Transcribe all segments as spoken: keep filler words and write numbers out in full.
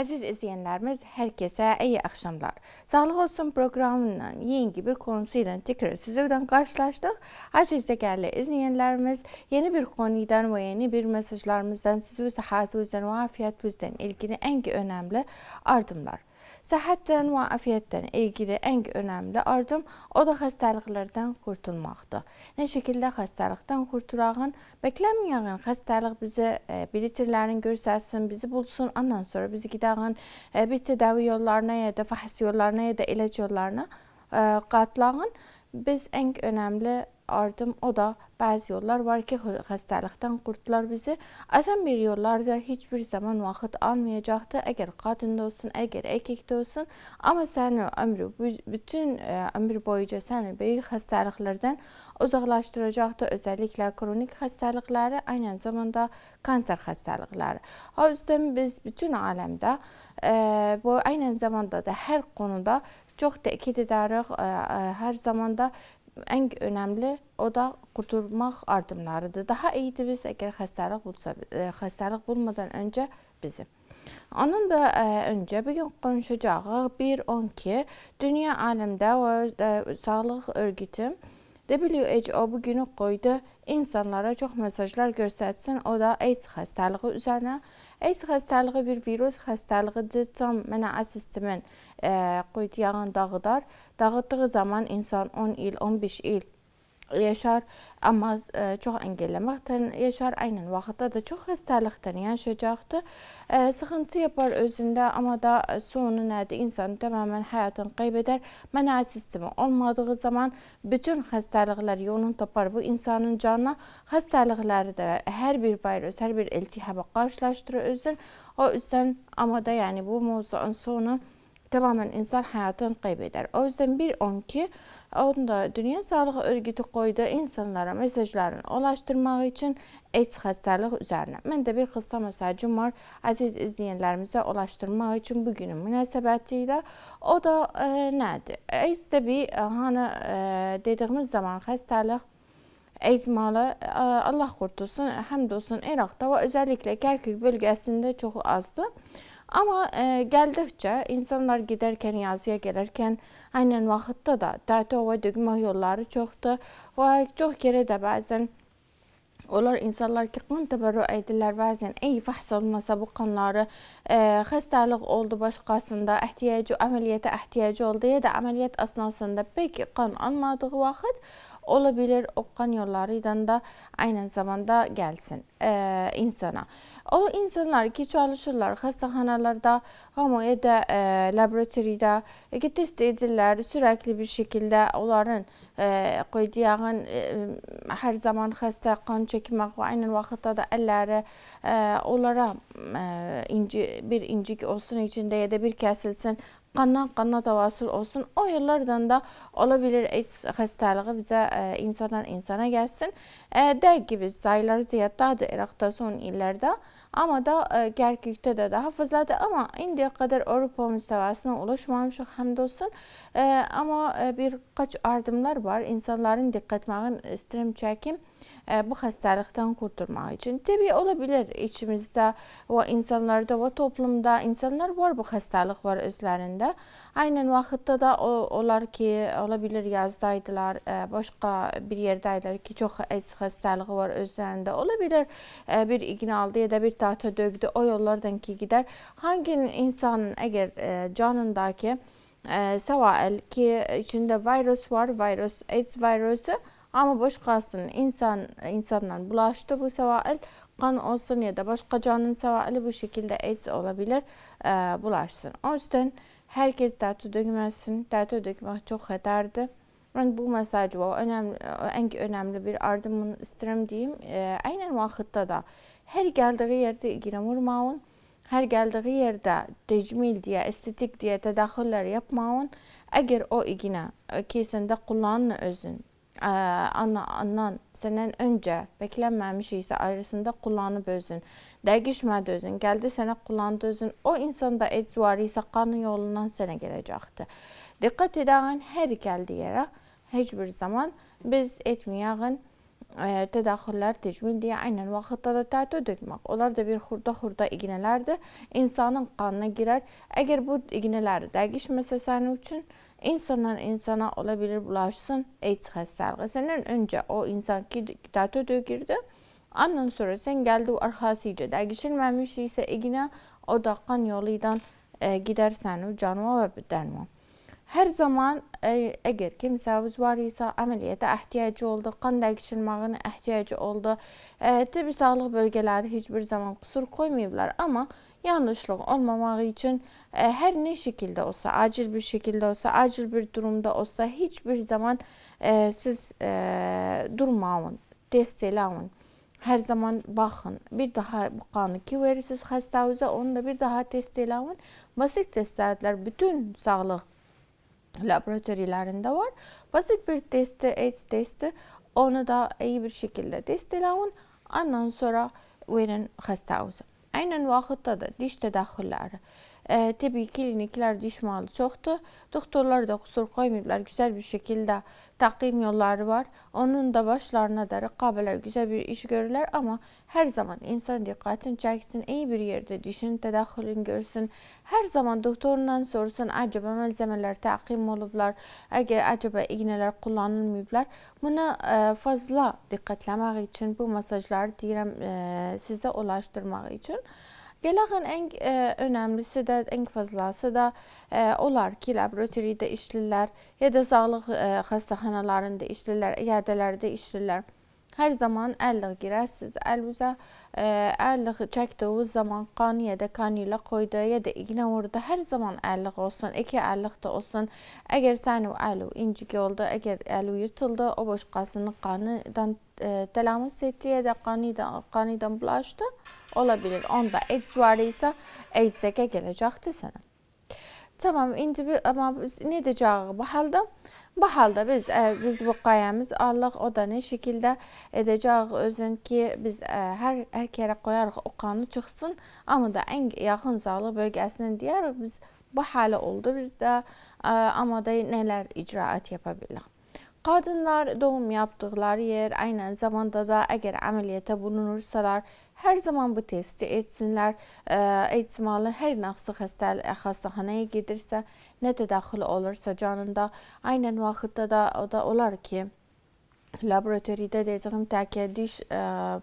Aziz izleyenlerimiz, herkese iyi akşamlar. Sağlık Olsun programının yeni bir konusuyla tekrar sizlerden karşılaştık. Aziz değerli izleyenlerimiz, yeni bir konudan ve yeni bir mesajlarımızdan sizi sıhhatinizden ve afiyetinizden ilgili en önemli ardımlar. Sıhhatten ve afiyetten ilgili en önemli ardım o da hastalıklardan kurtulmaktır. Ne şekilde hastalıktan kurtulağın, beklenmeyen hastalık bizi e, bilirlerin görselsin, bizi bulsun, ondan sonra bizi gideğin e, bir tedavi yollarına ya da fahs yollarına ya da ilaç yollarına e, katlağın. Biz en önemli ardım o da bazı yollar var ki hastalıktan kurtular bizi. Asan bir yollarda hiçbir zaman vakit almayacaktı. Eğer kadın da olsun, eğer erkek de olsun. Ama sen ömrü, bütün ömrü boyunca seni büyük hastalıklardan uzaklaştıracaktı. Özellikle kronik hastalıkları, aynı zamanda kanser hastalıkları. O yüzden biz bütün alemde, bu aynı zamanda da her konuda çok tekit ederiz. Her zamanda en önemli o da kurtulmak ardımlarıdır. Daha iyiydi biz eğer hastalık bulsa, hastalık bulmadan önce bizim. Onun da önce bugün konuşacağı bir on iki dünya alemde ve sağlık örgütü W H O bugünü koydu. İnsanlara çok mesajlar göstersin. O da AIDS hastalığı üzerine. AIDS hastalığı bir virüs hastalığıdır. Tam menaa sistemin e, koyduyağın dağıdar. Dağıttığı zaman insan on il, on beş il yaşar. Ama e, çok engellemekten yaşar. Aynen vaxtda da çok hastalıktan yaşayacaktı. E, sıkıntı yapar özünde ama da sonu nedir? İnsan tamamen hayatını kaybeder. Menaa sistemi olmadığı zaman bütün hastalıklar yolunu tapar bu insanın canına. Hastalıkları da her bir virüs, her bir iltihaba karşılaştırır özün. O yüzden ama da yani bu mevzuun sonu tamamen insan hayatını kaybeder. O yüzden bir on iki onda Dünya Sağlık Örgütü koydu insanlara mesajlarını ulaştırmak için AIDS hastalığı üzerine. Ben de bir kısa mesajım var aziz izleyenlerimize ulaştırmak için bugünün münasebetiyle. O da e, nedir? AIDS tabi hani e, dediğimiz zaman hastalık AIDS malı e, Allah kurtulsun hamdolsun Irak'ta ve özellikle Kerkük bölgesinde çok azdı. Ama e, geldikçe insanlar giderken, yazıya gelirken aynen vaxtda da tato ve dökme yolları çoktu. Ve çok yere de bazen onlar insanlar ki kan teberru edirler bazen iyi fahs olmasa bu kanları e, hastalık oldu başkasında ihtiyacı, ameliyata ihtiyacı oldu ya da ameliyat esnasında peki kan almadığı vakit olabilir o kan yollarıyla da aynı zamanda gelsin e, insana. O insanlar ki çalışırlar hastahanelarda ama ya da e, laboratuvarda e, test edirler sürekli bir şekilde onların e, koyduyağın e, her zaman hasta kan çekmek ve aynı vaxtda da elleri e, onlara e, inci, bir incik olsun içinde ya da bir kesilsin. Kandan kanla tavasıl olsun. O yıllardan da olabilir AIDS hastalığı bize e, insandan insana gelsin. E, der gibi sayılar ziyaddadır Irak'ta son illerde. Ama da e, Kerkük'te de daha fazladır. Ama indiye kadar Avrupa müstevasına ulaşmamışız hamdolsun. E, ama e, birkaç ardımlar var. İnsanların dikkatmağın istirem çekim. E, bu hastalıktan kurtulmak için. Tabi olabilir içimizde ve insanlarda ve toplumda insanlar var bu hastalık var özlerinde. Aynen vaxtda da onlar ki olabilir yazdaydılar, e, başka bir yerdeydiler ki çok AIDS hastalığı var özlerinde. Olabilir e, bir iğne aldı ya da bir tahta döktü o yollardan ki gider. Hangi insanın eğer e, canındaki e, sevael ki içinde virüs var, virüs AIDS virüsü. Ama başkasının insan insandan bulaştı bu sevail kan olsun ya da başka canın sevaili bu şekilde AIDS olabilir e, bulaşsın. O yüzden herkes tattı dökmesin. Tattı dökmek çok hatardı. Ben bu mesajı o önemli, en önemli bir ardımını isterim diyeyim. E, aynen vaxtda da her geldiği yerde ilgine vurmağın. Her geldiği yerde tecmil diye, estetik diye tedahüller yapmağın. Eğer o ilgine kesinde kullanın özün. Ee, ana anan senden önce beklenmemiş ise ayrısında kullanıp özün, değişmedi özün, geldi sana kullandı özün, o insanda AIDS var ise kanın yolundan sana gelecekti. Dikkat edin her geldiği yere hiçbir zaman biz etmeyelim tedahüller tecvildiye aynen vakitte tatü dökmek. Onlar da bir hurda hurda iğnelerdir. İnsanın kanına girer. Eğer bu iğneler değişmese senin için insandan insana olabilir bulaşsın. AIDS hastalığı. Önce o insan ki tatü dökürdü. Ondan sonra sen geldi arkasıca değişilmemiş ise iğne o da kan yoluyla e, gidersen canına ve bedenine. Her zaman eğer kimse vüz var ise ameliyata ihtiyacı oldu, kan değiştirmeye ihtiyacı oldu, e, tıbbi sağlık bölgeleri hiçbir zaman kusur koymuyorlar ama yanlışlık olmamak için e, her ne şekilde olsa, acil bir şekilde olsa, acil bir durumda olsa hiçbir zaman e, siz e, durmayın, destekleyin. Her zaman bakın, bir daha bu kanı ki verirsiniz hastanıza onu da bir daha destekleyin. Basit testler bütün sağlık laboratuvarlarında var. Basit bir testi, AIDS testi, onu da iyi bir şekilde testleyin. Ondan sonra verin hastanıza. Aynen vakitte de diş tedahülleri. E, tabii klinikler diş malı çoktu. Doktorlar da kusur koymuyorlar. Güzel bir şekilde takvim yolları var. Onun da başlarına da rekabeler güzel bir iş görürler ama her zaman insan dikkatini çeksin. İyi bir yerde dişin tedahülünü görsün. Her zaman doktorundan sorsun. Acaba malzemeler takvim olublar. Eğer acaba iğneler kullanılmıyorlar. Buna e, fazla dikkatlemek için bu mesajları deyirəm, e, size ulaştırmak için. Gelağın en e, önemlisi de, en fazlası da e, olar ki laboratuvarda işlirler ya da sağlık e, hastahanelerinde işlirler, iadelerde işlirler. Her zaman ellik girersiz, elbize ellik çektiğiniz zaman kan ya da kanüle koydu ya da iğne vurdu. Her zaman ellik olsun, iki ellik de olsun. Eğer senin elu incik oldu, eğer elu yırtıldı, o başkasının kanından e, telamus etti ya da kanıdan, kanıdan bulaştı. Olabilir. Onda AIDS var ise AIDS'e gelecekti sana. Tamam, indi bir, ama biz ne diyeceğiz bu halde? Bu halde biz e, biz bu qayamız Allah o da ne şekilde edeceğiz özün ki biz e, her her kere koyarız o kanı çıksın ama da en yakın sağlık bölgesinin diğer biz bu hali oldu biz de e, ama da neler icraat yapabiliriz. Kadınlar doğum yaptıkları yer aynı zamanda da eğer ameliyata bulunursalar her zaman bu testi etsinler. Eğitimli her naksı hastahaneye gidirse ne tedahül olursa canında aynen vakitte de o da olar ki laboratuvarda dediğim teke diş, e,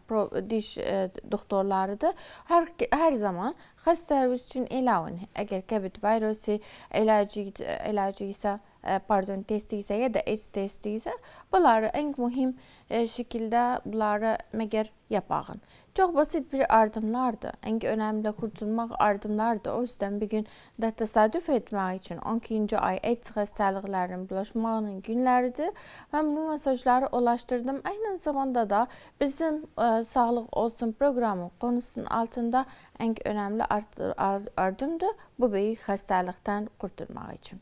pro, diş e, doktorlarıdır. Her, her zaman hastalarımız için ilave eğer COVID virüsü ilacı, ilacı ise pardon testi ise ya da AIDS testi ise bunları en mühim şekilde bunları meğer yapağın. Çok basit bir adımlardı. En önemli kurtulmak adımlardı. O yüzden bir gün de tesadüf etmek için on ikinci ay AIDS hastalıklarının bulaşmanın günleridir. Ben bu mesajları ulaştırdım. Aynı zamanda da bizim e, Sağlık Olsun programı konusunun altında en önemli adımdı. Bu büyük hastalıktan kurtulmak için.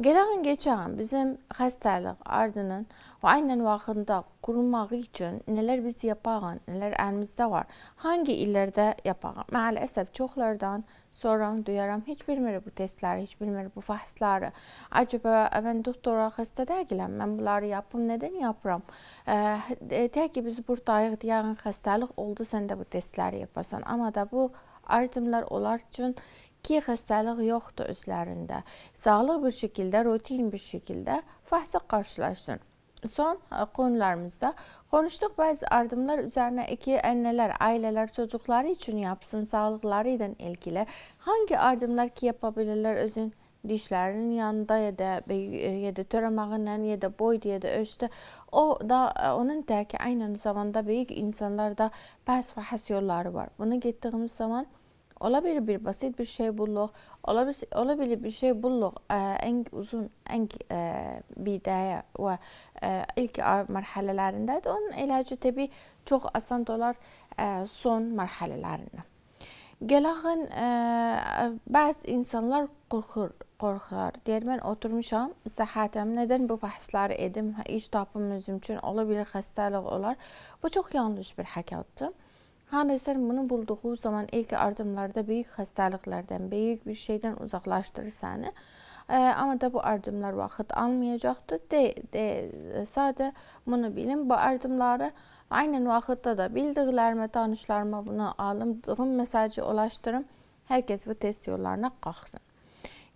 Gelağın geçen bizim hastalık ardının ve aynen vaxtında kurulmak için neler biz yapağın, neler elimizde var, hangi illerde yapağın. Maalesef çoxlardan sonra duyarım hiç bilmir bu testleri, hiç bilmir bu fahsları. Acaba ben doktora hasta değilim, ben bunları yapım, neden yapıram? E, tek ki biz buradayız diyen hastalık oldu, sen de bu testleri yapasan. Ama da bu artımlar olar için ki hastalık yoktu üzerinde. Sağlık bir şekilde, rutin bir şekilde fahsa karşılaştın. Son konularımızda konuştuk bazı adımlar üzerine iki anneler, aileler, çocukları için yapsın sağlıklarıyla ilgili. Hangi adımlar ki yapabilirler özün dişlerinin yanında ya da ya da töremağından ya da boyda ya da üstü o da onun teki aynı zamanda büyük insanlarda bazı fahs yolları var. Bunu gittiğimiz zaman olabilir bir basit bir şey bulduk, olabilir, olabilir bir şey bulduk, ee, en uzun, en e, bidaya ve e, ilk merhalelerinde de onun ilacı tabi çok asan dolar e, son merhalelerinde. Gelağın e, bazı insanlar korkur, korkar. Diyelim ben oturmuşam, sıhhatim neden bu fahsları edim, iş tapım özüm için olabilir hastalık olar. Bu çok yanlış bir hakattı. Hani sen bunu bulduğu zaman ilk adımlarda büyük hastalıklardan, büyük bir şeyden uzaklaştır seni. Amma da bu ardımlar vaxt almayacaqdır. De, de, sadə bunu bilin. Bu ardımları aynən vaxtda da bildiqlərimə, tanışlarıma bunu alındığım mesajı ulaşdırım. Hər kəs bu test yollarına qalxsın.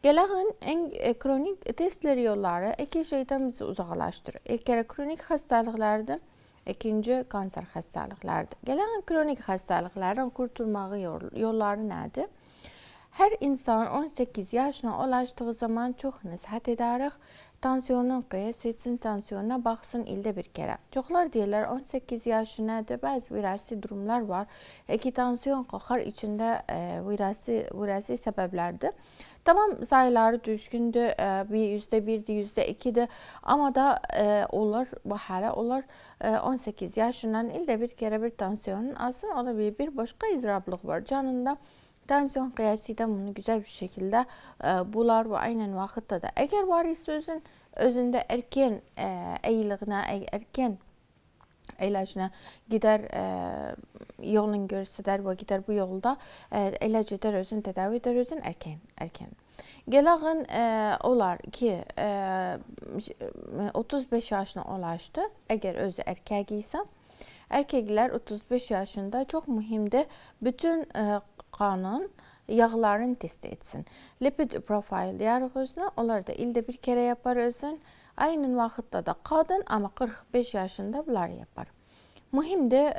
Gələn en kronik testlər yolları iki şeydən bizi uzaqlaşdırır. İlk kere kronik xəstəliklərdir, ikinci kanser xəstəliklərdir. Gələn kronik xəstəliklərdən qurtulmağı yolları nədir? Her insan on sekiz yaşına ulaştığı zaman çok nasihat ederiz. Tansiyonun qiyas etsin, tansiyonuna baksın ilde bir kere. Çoxlar deyirlər on sekiz yaşı nədir? Bəzi virasi durumlar var ki tansiyon qalxar, içinde virasi, virasi səbəblərdir. Tamam, sayıları düzgündür, yüzde bir'dir, yüzde iki'dir ama da onlar, hələ onlar on sekiz yaşından ilde bir kere bir tansiyonun alsın. O da bir, bir başka izrablıq var canında. Tansiyon qiyasi de bunu güzel bir şekilde e, bular ve aynen vaxtda da. Eğer var ise özün, özünde erken e, eğiliğine, erken ilacına gider, e, yolun görseder ve gider bu yolda e, ilaç eder, özün tedavi eder, özün erken. erken. Gelağın e, olar ki e, otuz beş yaşına ulaştı, eğer özü erkek ise. Erkekler otuz beş yaşında çok mühimdir. Bütün e, qanın, yağların test etsin. Lipid profil yarıq özünə, onlar da ildə bir kere yapar özün. Aynı vaxtda da qadın, ama qırx beş yaşında bunları yapar. Mühimdir,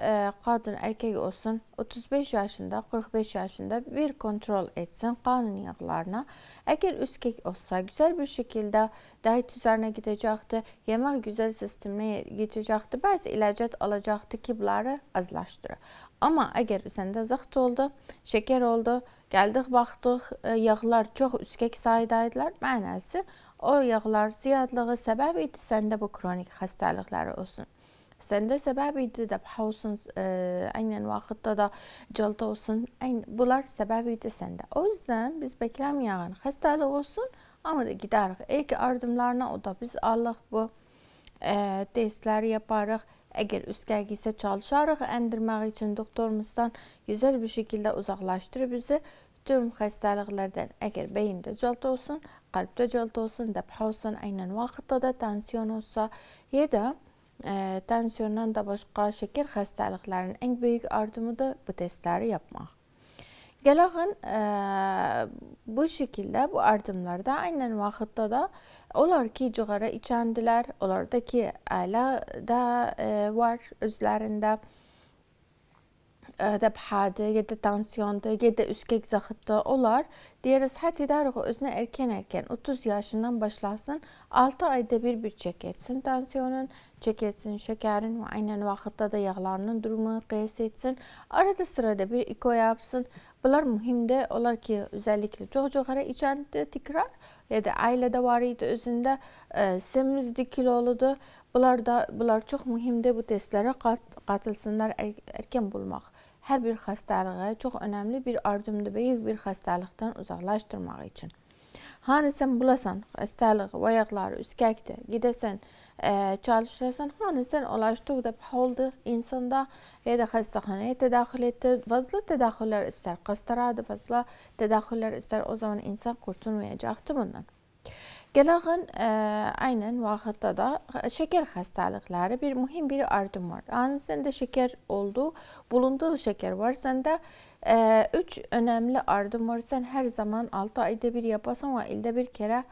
qadın erkek olsun, otuz beş yaşında, qırx beş yaşında bir kontrol etsin qanın yağlarına. Əgər üskek olsa, güzel bir şekilde dayet üzerine gidecektir, yemək güzel sistemine gidecektir, bəzi ilacat alacaqdır ki, bunları azlaşdırır. Ama əgər səndə zıxt oldu, şeker oldu, gəldik, baxdıq, yağlar çox üskek sayıdaydılar, mənəsi o yağlar ziyadlığı səbəb idi, səndə bu kronik xəstəlikləri olsun. Səndə səbəb idi də pəxə olsun, aynən vaxtda da cılda olsun, bunlar səbəb idi səndə. O yüzden biz bekləməyən xəstəlik olsun, ama da giderik. İlk ardımlarına o da biz alıq bu e, testləri yaparıq. Əgər üskək isə çalışarıq, endirmək için doktorumuzdan güzel bir şekilde uzaqlaşdırır bizi. Tüm xəstəliklərdən, əgər beyində cılda olsun, qalbdə cılda olsun, də pəxə olsun, aynən vaxtda da tansiyon olsa, ya da E, tansiyondan da başqa şeker xəstəliklərinin en büyük ardımı da bu testləri yapmaq. Gələn e, bu şekilde bu ardımlarda aynən vaxtda da onlar ki cigara içəndilər, onlardakı ələ də e, var özlərində. Dəbxadır, ya da tansiyondur, ya da üskək zaxıtdır. Onlar deyiriz, hətta edərik özünə erken-erken otuz yaşından başlasın, altı ayda bir-bir çək etsin tansiyonun, çək etsin şekerin ve aynən vaxtda da yağlarının durumu qiyas etsin. Arada sırada bir iko yapsın. Bunlar mühimdir. Onlar ki, özellikle çox-çoxara içəndi tekrar, ya da ailədə var idi özündə, e, semizdi, kiloludur. Bunlar da, bunlar çox mühimdir. Bu testlərə qat, qatılsınlar er, erken bulmaq. Her bir hastalığı çok önemli bir ardımdır, büyük bir hastalıktan uzaklaştırmak için. Hani sen bulasan hastalığı, vayaqları, üskəkdir, gidəsən, e, çalışırsan, hani sen ulaşdıqda oldu insanda ya da hastahaneye tədaxil etdi, fazla tədaxillər istər, qastaradı, fazla tədaxillər istər, o zaman insan kurtulmayacaqdır bundan. Gələn e, aynən vaxtda da şeker xəstəlikləri bir mühim bir ardım var. Yani səndə şeker oldu, bulunduğu şeker var, səndə e, üç önemli ardım var. Sən hər zaman altı ayda bir yapasan ve ildə bir kere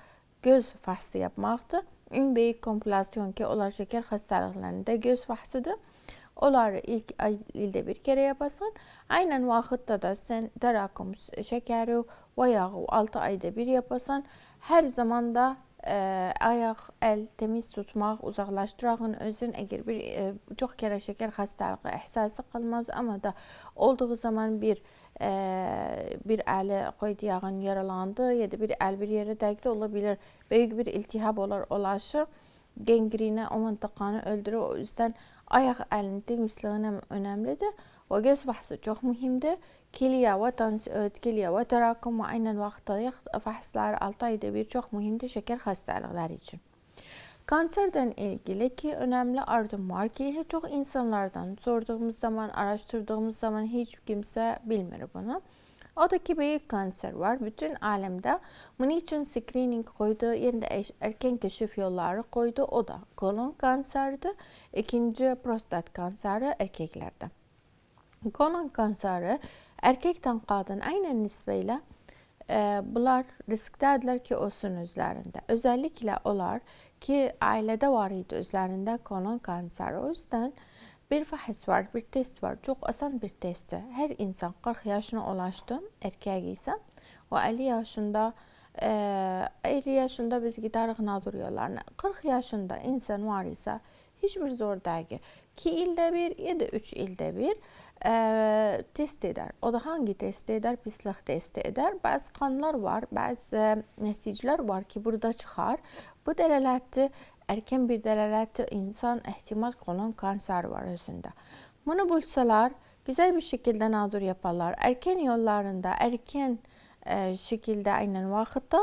göz fahsı yapmaqdır. En büyük komplikasyon ki, onlar şeker xəstəliklərində göz fahsıdır. Onları ilk ay, ildə bir kere yapasan. Aynən vaxtda da sən dərəkum şekeri və yağı altı ayda bir yapasan. Her zaman da e, ayaq, el temiz tutmaq, uzaqlaşdırağın özün. Əgər bir e, çox kərə şeker xəstəliyi ehsası qalmaz, amma da olduğu zaman bir e, bir əli qoydu yağın yaralandı, ya da bir əl bir yerə dəqiqdə ola bilər, böyük bir iltihab olar, olaşı gengrinə o mantaqanı öldürür. O yüzden ayaq əlinin temizliyinə önəmlidir. O göz fahsı çox mühimdir. Kilya və tərakum və aynən vaxtda fahslar altı ayda bir çox mühimdir şeker xəstəlikləri için. Kanserdən ilgili ki, önemli ardım var ki, çox insanlardan sorduğumuz zaman, araştırdığımız zaman heç kimsə bilmir bunu. Odaki büyük kanser var. Bütün alemde. Bunun için screening koydu. Yeni de erken keşif yolları koydu. O da kolon kanserdi. İkinci prostat kanseri erkeklerde. Kolon kanseri erkekten kadın aynı nisbeyle e, bunlar risktedirler ki olsun özlerinde. Özellikle onlar ki ailede var idi özlerinde kolon kanseri. O yüzden bir fahs var, bir test var. Çok asan bir testi. Her insan kırk yaşına ulaştı, erkek ise. O elli yaşında, e, elli yaşında biz giderek duruyorlar. kırk yaşında insan var ise hiçbir zor değil. iki ilde bir ya da üç ilde bir e, test eder. O da hangi test eder? Pislik testi eder. Bazı kanlar var, bazı e, nesiciler var ki burada çıkar. Bu delaletli, erken bir delaletli insan ihtimal kolon kanser var özünde. Bunu bulsalar, güzel bir şekilde nadir yaparlar. Erken yollarında, erken e, şekilde aynen vakitte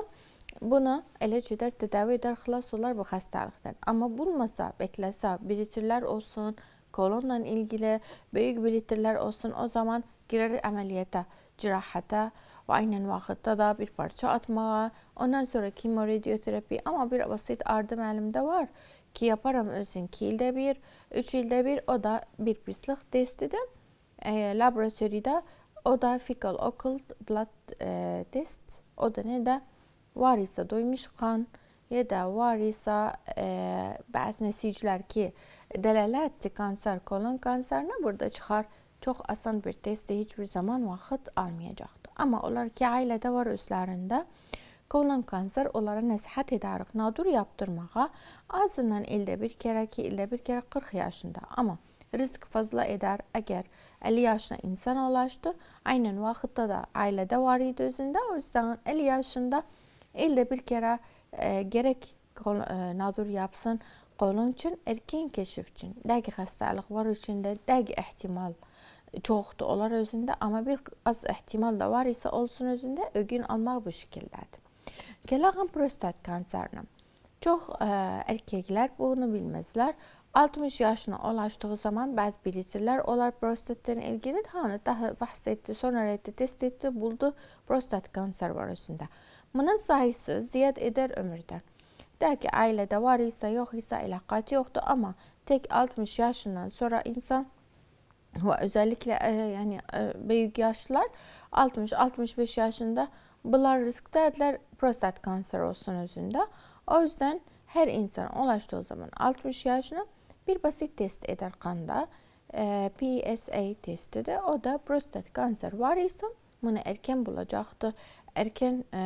bunu ilaç eder, tedavi eder, xilas olar bu hastalıktan. Ama bulmasa, beklese, bilirler olsun, kolonla ilgili büyük bilirler olsun, o zaman girer ameliyata, cerrahata ve aynen vakitte da bir parça atmaya, ondan sonra kemo radyoterapi ama bir basit yardım elimde var ki yaparım özün iki ilde bir, üç ilde bir o da bir pislik testi de e, laboratuvarda o da fecal occult blood e, test o da ne de var ise doymuş kan ya da var ise e, bazı nesiciler ki delalet kanser kolon kanserine burada çıkar. Çok asan bir testi hiçbir zaman vakit almayacaktı. Ama onlar ki ailede var özlerinde kolon kanser onlara nasihat ederek nadir yaptırmağa azından ilde bir kere ki ilde bir kere kırk yaşında ama risk fazla eder eğer elli yaşına insan ulaştı aynen vakitte de ailede var idi özünde o yüzden elli yaşında ilde bir kere e, gerek kol, e, nadir yapsın kolon için erken keşif için dagi hastalık var içinde dagi ihtimal çoxdur onlar özündə, amma bir az ehtimal da var ise olsun özündə ögün almaq bu şekildedir. Gələn prostat kanserinə. Çox e, erkeklər bunu bilməzlər. altmış yaşına ulaşdığı zaman bəzi bilirlər, onlar prostatdan ilgili hani daha bahs etdi, sonra reddi test etdi, buldu prostat kanseri var özündə. Bunun sayısı ziyad edər ömürdə. Də ki, ailədə var isə, yox isə əlaqəti yoxdur, amma tek altmış yaşından sonra insan ve özellikle e, yani e, büyük yaşlılar altmış altmış beş yaşında bunlar risktedirler prostat kanseri olsun özünde. O yüzden her insan ulaştığı zaman altmış yaşına bir basit test eder kanda e, P S A testi de o da prostat kanseri var ise bunu erken bulacaktı. Erken e,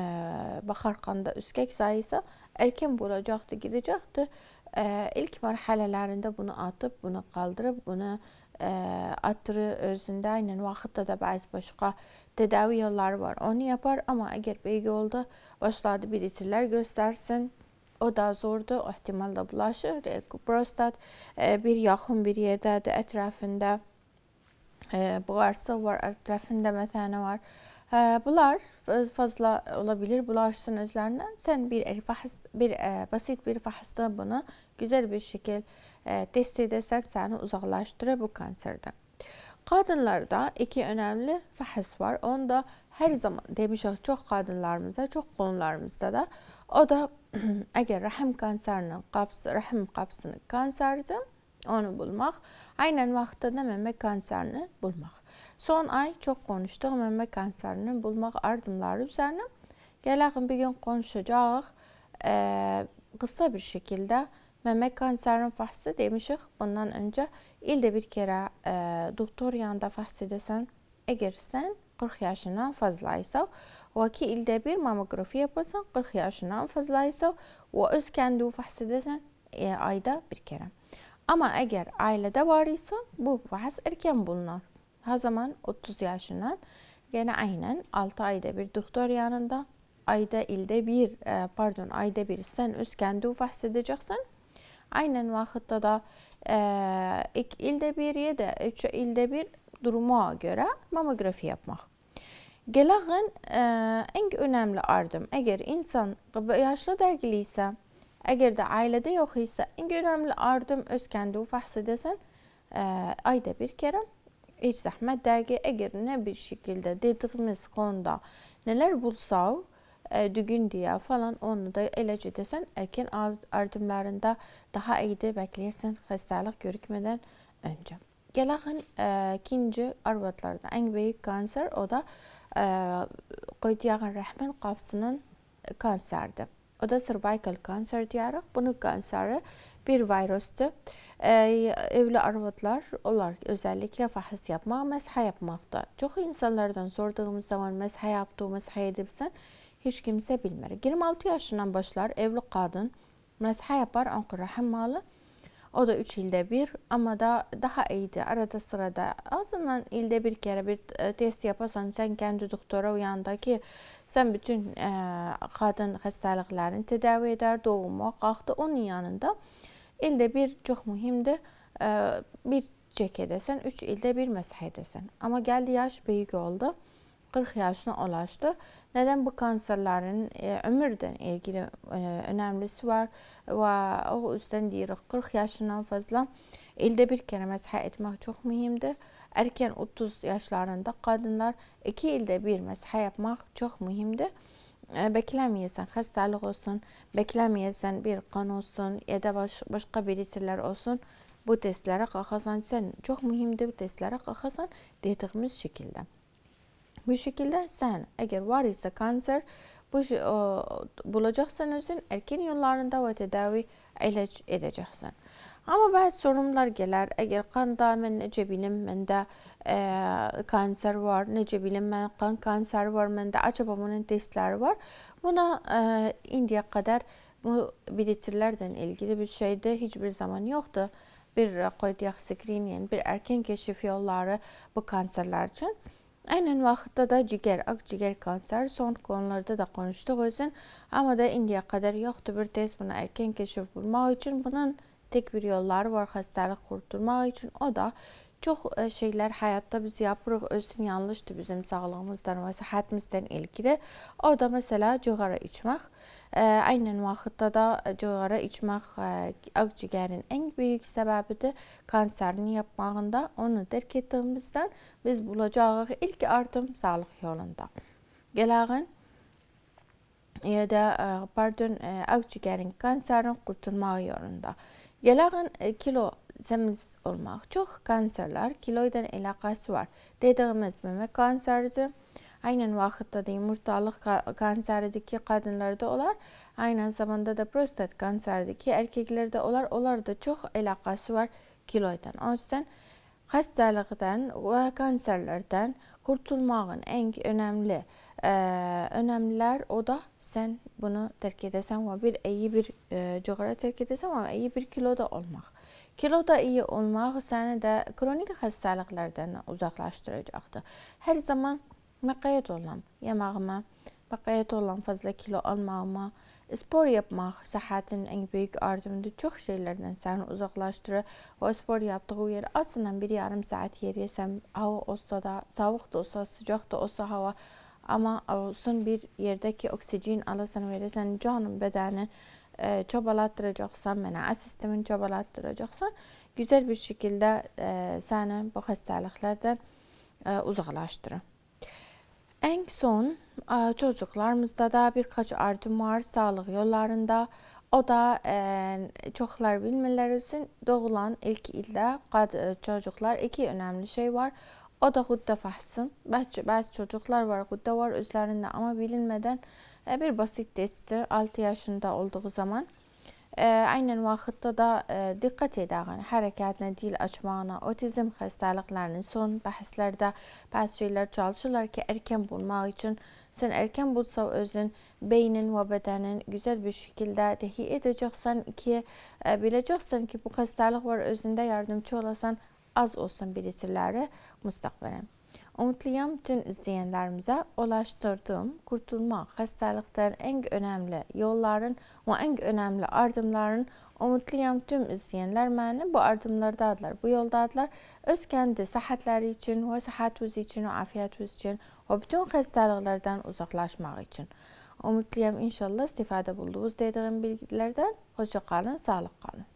bakar kanda üskek sayısı erken bulacaktı gidecekti. E, ilk marhalelerinde bunu atıp bunu kaldırıp bunu atırı özünde aynen vaxtda da bazı başka tedavi yolları var onu yapar ama eğer belki oldu başladı belirtiler göstersin o da zordu o ihtimal da bulaşır prostat bir yakın bir yerde de etrafında buğarsa var etrafında metane var bunlar fazla olabilir bulaşsın özlerinden sen bir fahs, bir basit bir fahsda bunu güzel bir şekil test edersen seni uzaklaştırır bu kanserden. Kadınlarda iki önemli fahs var. Onda her zaman demişiz çok kadınlarımızda, çok konularımızda da o da eğer rahim kanserinin kapsı, rahim kapsının kanseridir onu bulmak. Aynen vaxtında meme kanserini bulmak. Son ay çok konuştuk meme kanserini bulmak ardımları üzerine. Gelin bir gün konuşacağız. Ee, kısa bir şekilde meme kanserinin fahsı demişik. Bundan önce ilde bir kere e, doktor yanında fahs edesen eğer sen kırk yaşından fazlaysa ve ki ilde bir mamografi yapasan kırk yaşından fazlaysa ve öz kendi fahs edesen e, ayda bir kere. Ama eğer ailede var ise bu fahs erken bulunar. O zaman otuz yaşından gene aynen altı ayda bir doktor yanında ayda ilde bir e, pardon ayda bir sen öz kendi fahs edeceksin. Aynen vaxtda da e, iki ilde bir ya da üç ilde bir duruma göre mamografi yapmak. Gelin e, en önemli ardım. Eğer insan yaşlı değil ise, eğer de ailede yok ise en önemli ardım öz kendi fahs edesen e, ayda bir kere hiç zahmet değil ki, eğer ne bir şekilde dediğimiz konuda neler bulsa, düğün diye falan onu da eləcə desən, erken ardımlarında daha iyi de bekleyesen hastalık görükmeden önce. Gələn ikinci arvadlarda en büyük kanser o da qoydiyağın rəhmin qapısının kanseridir. O da cervical kanser deyirik. Bunun kanseri bir virusdur. Evli arvadlar, onlar özellikle fahs yapmaq, məzhə yapmaqdır. Çox insanlardan sorduğumuz zaman məzhə yapdı, məzhə edibsən, hiç kimse bilmir. iyirmi altı yaşından başlar evli kadın məzhə yapar, onqı rəhim malı. O da üç ilde bir, ama da daha iyidir. Arada sırada azından ilde bir kere bir test yaparsan, sen kendi doktora uyanda ki, sen bütün e, kadın hastalıklarını tedavi eder, doğuma kalktı. Onun yanında ilde bir çok mühimdir, e, bir çek edesen, üç ilde bir məzhə edesen. Ama geldi yaş büyük oldu. qırx yaşına ulaştı. Neden bu kanserlerin e, ömürden ilgili e, önemlisi var ve o yüzden deyirik qırx yaşından fazla ilde bir kere məzhə etmək çok mühimdir. Erken otuz yaşlarında kadınlar iki ilde bir məzhə yapmaq çok mühimdir. E, beklemeyesen hastalık olsun, beklemeyesen bir kan olsun ya da baş, başka belirtiler olsun, bu testlere kalkarsan, sen çok mühimdir bu testlere kalkarsan dediğimiz şekilde. Bu şekilde sen eğer var ise kanser bu, o, bulacaksan özün erken yollarında ve tedavi ilaç edeceksin. Ama bazı sorunlar gelir. Eğer kanda ben nece bilim bende e, kanser var, nece bilim ben kan kanser var, bende acaba bunun testleri var. Buna e, indiye kadar bu belirtilerden ilgili bir şeyde hiçbir zaman yoktu. Bir qoydiyaq screening, bir erken keşif yolları bu kanserler için. Aynen vaxtda da ciğer, akciğer kanseri son konularda da konuştuk özün, ama da indiye kadar yoktu bir test buna erken keşif bulmak için. Bunun tek bir yolları var hastalık kurtulmak için, o da çok şeyler hayatta biz yapırıq özün yanlıştı bizim sağlığımızdan ve sıhhatimizden ilgili. O da mesela cigara içmek. Aynen vaxtda da cigara içmek akciğerin en büyük sebebidir kanserini yapmağında. Onu terk ettiğimizden biz bulacağıq ilk artım sağlık yolunda. Gələn ya da pardon akciğerin kanserini kurtulmağı yolunda. Gələn kilo zemiz olmaq. Çox kanserler kilo ile əlaqası var. Dediğimiz meme kanseridir. Aynen vaxtda da yumurtalık kanseridir ki kadınlarda olar. Aynen zamanda da prostat kanseridir ki erkeklerde olar. Onlar da çox əlaqası var kilo ile. O yüzden hastalıktan ve kanserlerden kurtulmağın en önemli e, önemliler o da sen bunu terk edesen ve bir iyi bir e, coğrafya terk edesen ve iyi bir kiloda olmaq. Kiloda iyi olmaq seni de kronik hastalıklardan uzaklaştıracaqdır. Her zaman məqayət olam yemağıma, məqayət olam fazla kilo almağıma, spor yapmaq sıhhatinin en büyük ardımdır. Çox şeylerden seni uzaklaştırır. O spor yaptığı yer aslında bir yarım saat yer yesem, hava olsa da, soğuk da olsa, sıcak da olsa hava, ama olsun bir yerdeki oksijen alasan verirsen, canın bedeni e, çabalattıracaqsan, mənə sistemin çabalattıracaqsan, güzel bir şekilde e, seni bu hastalıklardan e, uzaklaştırır. En son çocuklarımızda da birkaç artım var sağlık yollarında. O da çoxlar bilmirlər üçün doğulan ilk ildə çocuklar iki önemli şey var. O da qudda fahsın. Bəzi çocuklar var, qudda var özlərində, ama bilinmədən bir basit testdir altı yaşında olduğu zaman. Aynen vaxtda da diqqət edəyin, hərəkətinə, dil açmağına, otizm xəstəliklərinin son bəhslərdə bəzi şeylər çalışırlar ki, erken bulmaq üçün. Sen erken bulsa özün beynin və bədənin güzel bir şekildə təhlil edəcəksən ki, biləcəksən ki, bu xəstəlik var özündə yardımcı olasan, az olsun belirtiləri müstəqbələn. Umutluyam bütün izleyenlerimize ulaştırdığım kurtulma hastalıktan en önemli yolların ve en önemli ardımların. Umutluyam tüm izleyenler mənim bu ardımlarda adlar, bu yolda adlar. Öz kendi sıhhatleri için ve sıhhatimiz için ve afiyetimiz için ve bütün hastalıklardan uzaklaşmak için. Umutluyam inşallah istifade bulduğunuz dediğim bilgilerden. Hoşça kalın, sağlık kalın.